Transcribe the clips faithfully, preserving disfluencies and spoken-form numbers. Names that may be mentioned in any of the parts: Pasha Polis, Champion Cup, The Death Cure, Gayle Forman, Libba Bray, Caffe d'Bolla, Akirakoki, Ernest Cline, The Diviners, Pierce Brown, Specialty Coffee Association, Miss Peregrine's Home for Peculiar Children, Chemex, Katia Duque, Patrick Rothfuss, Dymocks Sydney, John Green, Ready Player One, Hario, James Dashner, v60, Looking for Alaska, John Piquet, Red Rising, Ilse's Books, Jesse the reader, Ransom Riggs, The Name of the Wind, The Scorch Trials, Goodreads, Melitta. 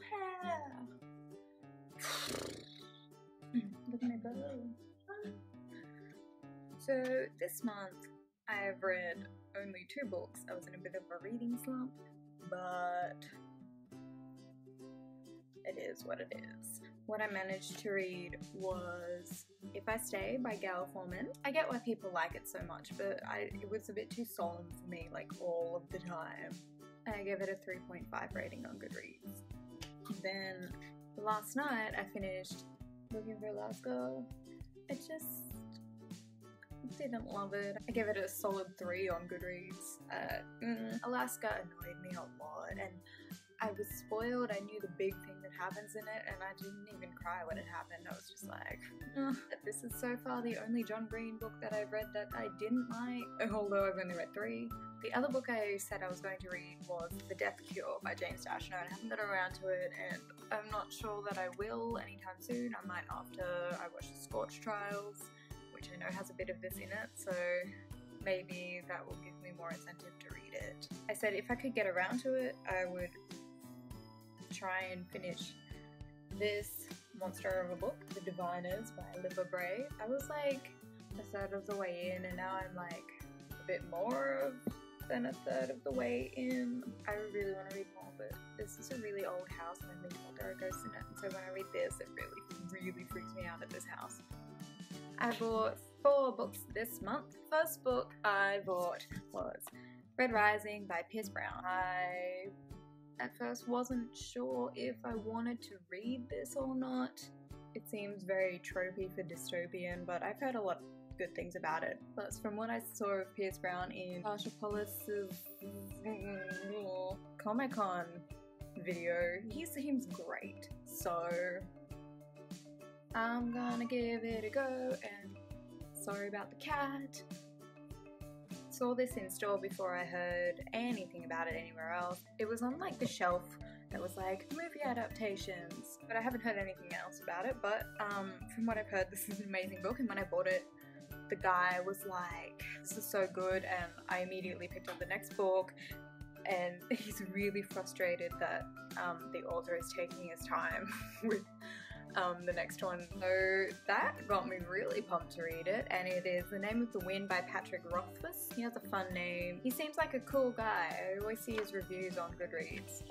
you have? Look at my bow. So this month I have read only two books. I was in a bit of a reading slump, but it is what it is. What I managed to read was If I Stay by Gayle Forman. I get why people like it so much, but I, it was a bit too solemn for me, like all of the time. I gave it a three point five rating on Goodreads. Then last night I finished Looking for Alaska. I just didn't love it. I gave it a solid three on Goodreads. Uh, mm, Alaska annoyed me a lot, and I was spoiled. I knew the big thing that happens in it, and I didn't even cry when it happened. I was just like, mm. This is so far the only John Green book that I've read that I didn't like, although I've only read three. The other book I said I was going to read was The Death Cure by James Dashner, and I haven't got around to it, and I'm not sure that I will anytime soon. I might after I watch The Scorch Trials, which I know has a bit of this in it, so maybe that will give me more incentive to read it. I said if I could get around to it, I would try and finish this monster of a book, The Diviners by Libba Bray. I was like a third of the way in, and now I'm like a bit more than a third of the way in. I really want to read more, but this is a really old house and I think there are ghosts in it, and so when I read this, it really, really freaks me out at this house. I bought four books this month. First book I bought was Red Rising by Pierce Brown. I at first wasn't sure if I wanted to read this or not. It seems very tropey for dystopian, but I've heard a lot of good things about it. Plus, from what I saw of Pierce Brown in Pasha Polis's Comic-Con video, he seems great. So I'm gonna give it a go, and sorry about the cat. Saw this in store before I heard anything about it anywhere else. It was on like the shelf that was like movie adaptations, but I haven't heard anything else about it. But um, from what I've heard, this is an amazing book, and when I bought it, the guy was like, this is so good, and I immediately picked up the next book. And he's really frustrated that um, the author is taking his time with um, the next one. So that got me really pumped to read it, and it is The Name of the Wind by Patrick Rothfuss. He has a fun name. He seems like a cool guy. I always see his reviews on Goodreads.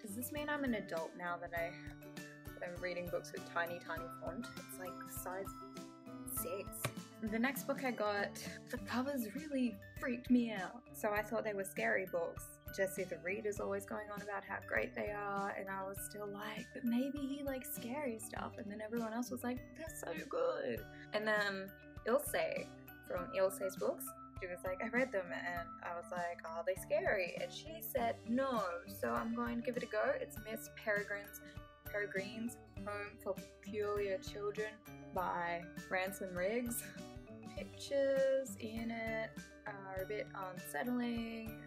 Does this mean I'm an adult now that, I, that I'm reading books with tiny, tiny font? It's like size six. The next book I got, the covers really freaked me out. So I thought they were scary books. Jesse the Reader's always going on about how great they are, and I was still like, but maybe he likes scary stuff, and then everyone else was like, they're so good. And then Ilse from Ilse's Books, she was like, I read them, and I was like, are they scary? And she said no, so I'm going to give it a go. It's Miss Peregrine's, Peregrine's Home for Peculiar Children by Ransom Riggs. Pictures in it are a bit unsettling,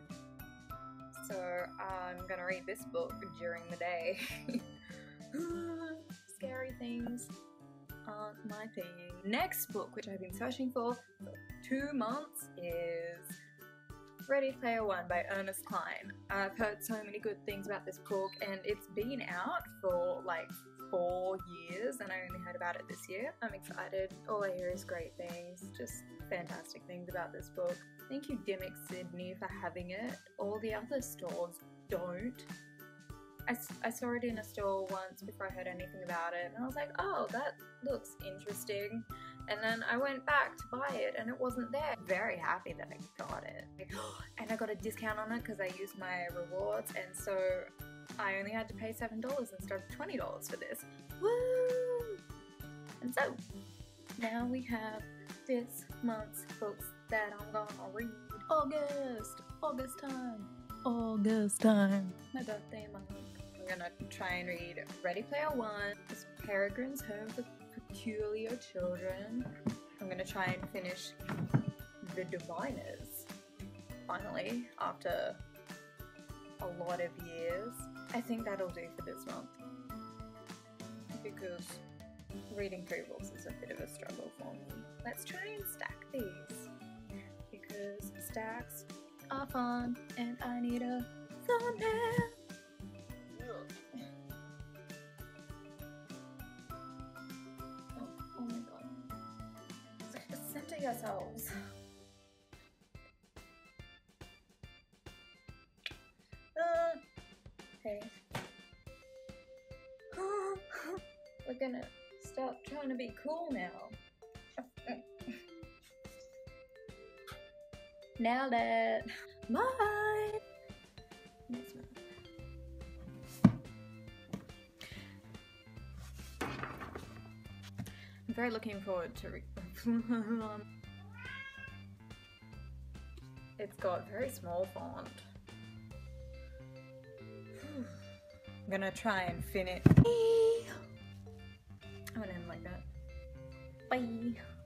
so I'm gonna read this book during the day. Scary things aren't my thing. Next book, which I've been searching for for two months, is Ready Player One by Ernest Cline. I've heard so many good things about this book, and it's been out for like four years and I only heard about it this year. I'm excited. All I hear is great things, just fantastic things about this book. Thank you Dymocks Sydney for having it. All the other stores don't. I, I saw it in a store once before I heard anything about it, and I was like, oh, that looks interesting. And then I went back to buy it and it wasn't there. Very happy that I got it. And I got a discount on it because I used my rewards, and so I only had to pay seven dollars instead of twenty dollars for this. Woo! And so now we have this month's books that I'm gonna read. August! August time! August time! My birthday month. I'm gonna try and read Ready Player One, Miss Peregrine's Home for Peculiar Children. I'm gonna try and finish The Diviners, finally, after a lot of years. I think that'll do for this month, because reading three books is a bit of a struggle for me. Let's try and stack these, because stacks are fun and I need a thumbnail. killing ourselves. Uh, okay. We're gonna start trying to be cool now. Nailed it. Bye. I'm very looking forward to re It's got very small font. I'm gonna try and finish. I'm gonna end like that. Bye.